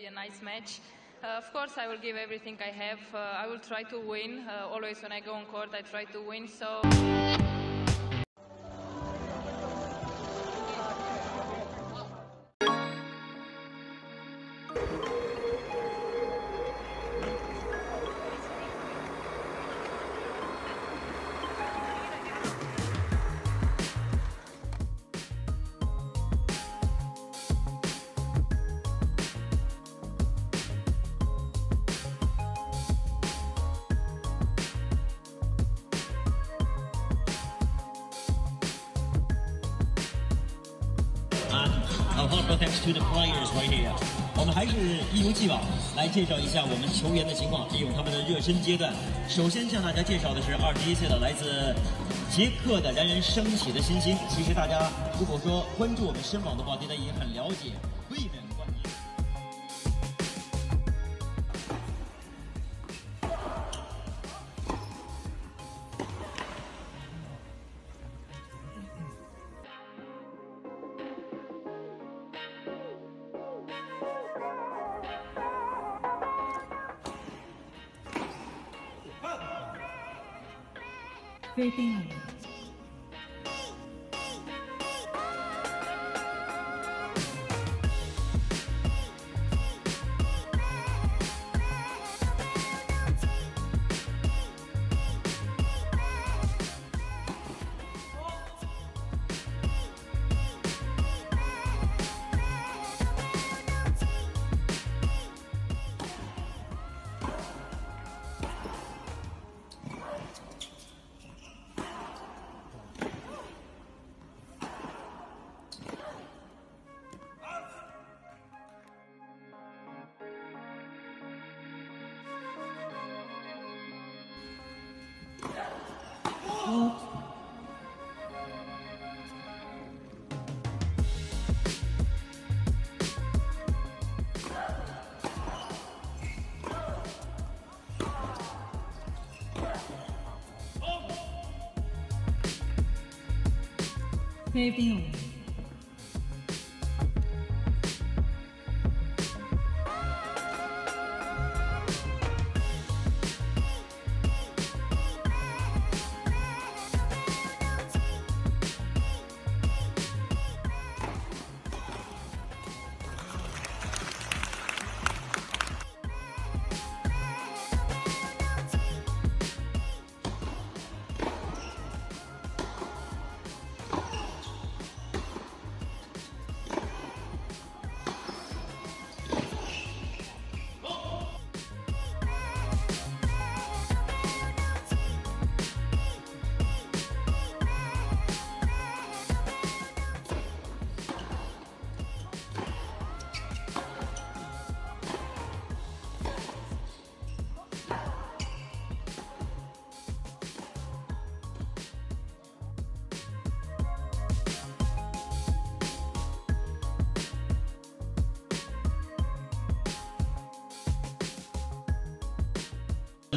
be a nice match. Of course, I will give everything I have. I will try to win. Always when I go on court, I try to win. So.好，好 ，thanks to the players right here。我们还是一如既往来介绍一下我们球员的情况，利用他们的热身阶段。首先向大家介绍的是21岁的来自捷克的冉冉升起的新星。其实大家如果说关注我们深网的话，大家也很了解卫冕冠军。 Everything. Maybe.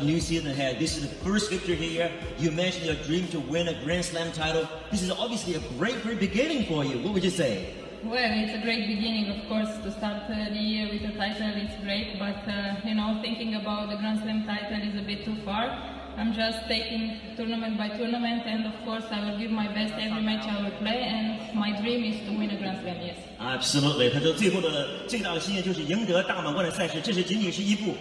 New season ahead. This is the first victory here. You mentioned your dream to win a Grand Slam title. This is obviously a great beginning for you. What would you say? Well, it's a great beginning, of course, to start the year with a title. It's great, but you know, thinking about the Grand Slam title is a bit too far. I'm just taking tournament by tournament, and of course, I will give my best every match I will play. And my dream is to win a Grand Slam. Yes. Absolutely. 他的最后的最大的心愿就是赢得大满贯的赛事。这是仅仅是一步，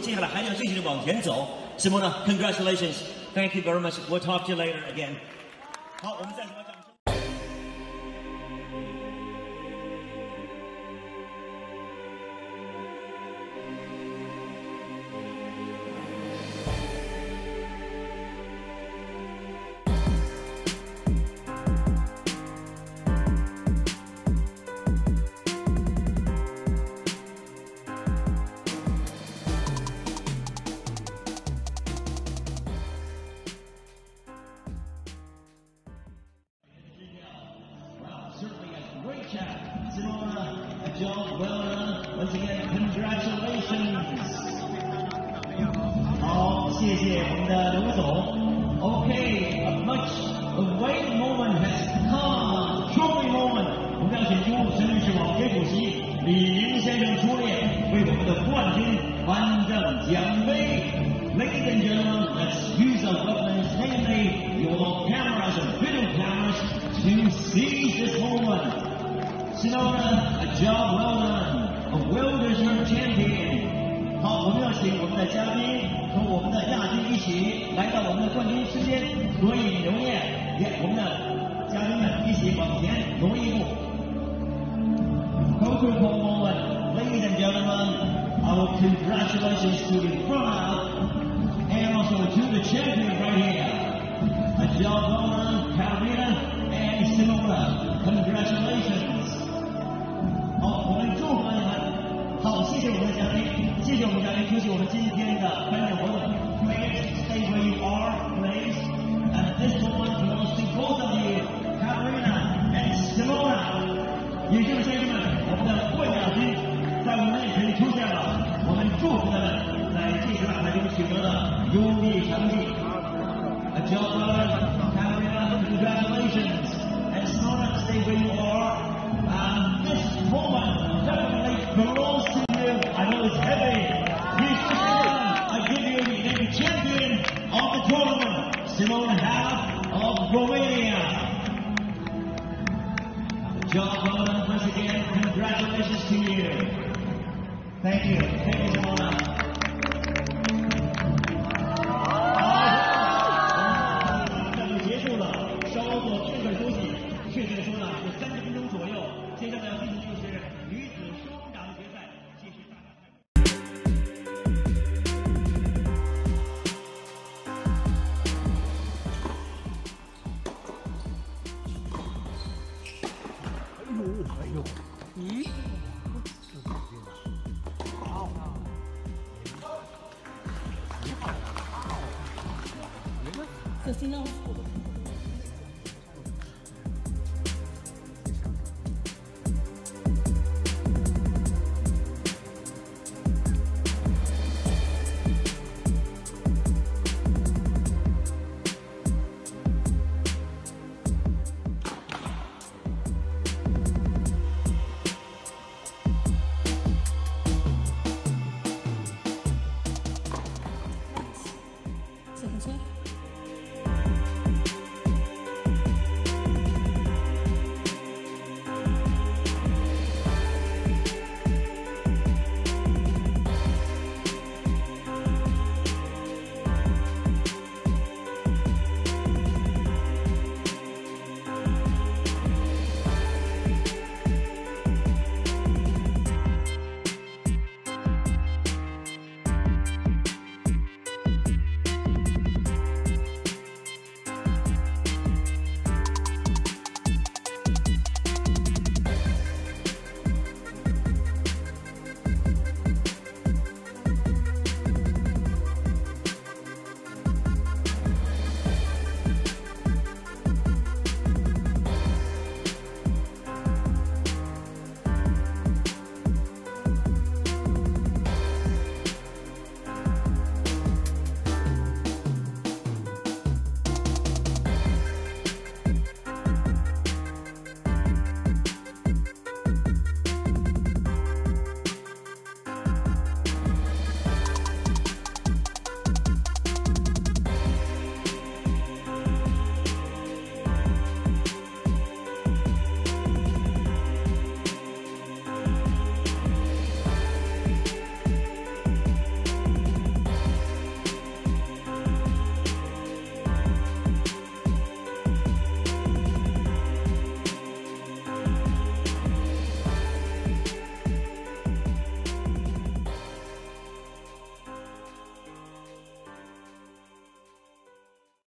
接下来还要继续往前走。Simona, congratulations. Thank you very much. We'll talk to you later again. 好，我们再给他掌声。Great job, Simona and John Bowman. Once again, congratulations. 好，谢谢我们的刘总。Okay, a much awaited moment has come. Trophy moment. 我们要请出深圳市网协主席李宁先生出列。好，我们要请我们的嘉宾和我们的亚军一起来到我们的冠军之间，所以留念，也我们的嘉宾们一起往前挪一步。Thank you for a moment, ladies and gentlemen. Our congratulations to the winner and also to the champion right here, John Bowman, Carolina, and Simona. Congratulations. 好，我们祝贺你们。 好，谢谢我们的嘉宾，谢谢我们的嘉宾出席我们今天的颁奖活动。Please stay where you are, please. And this moment belongs to both of you, Carolina and Simona. 也就是先生们，我们的冠亚军在我们眼前出现了，我们祝福他们在这次大赛中取得了优异成绩。Gentlemen, Carolina, congratulations. And Simona, stay where you are. And this moment definitely belongs. Simona Halep of Romania. John Bowman, once again, congratulations to you. Thank you. Thank you, Simona.好，战斗结束了，稍作片刻休息。确切的说呢，有30分钟左右。接下来进行就是女子双打的决赛，继续打。Nothing else.